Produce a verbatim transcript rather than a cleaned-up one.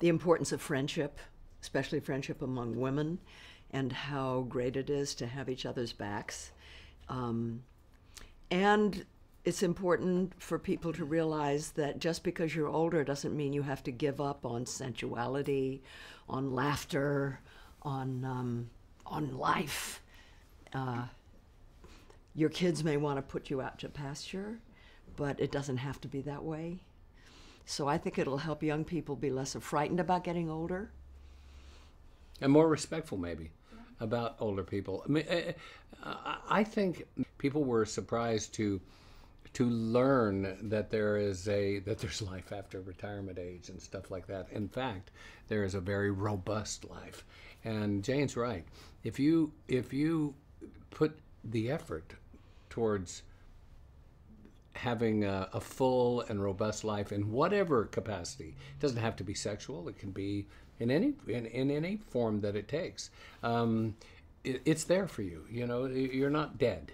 The importance of friendship, especially friendship among women, and how great it is to have each other's backs. Um, and it's important for people to realize that just because you're older doesn't mean you have to give up on sensuality, on laughter, on, um, on life. Uh, your kids may want to put you out to pasture, but it doesn't have to be that way. So I think it'll help young people be less frightened about getting older. And more respectful, maybe, yeah. about older people. I mean, I think people were surprised to to learn that there is a that there's life after retirement age and stuff like that. In fact, there is a very robust life. And Jane's right. If you if you put the effort towards having a, a full and robust life in whatever capacity, it doesn't have to be sexual. It can be in any in, in any form that it takes. Um, it, it's there for you. You know, you're not dead.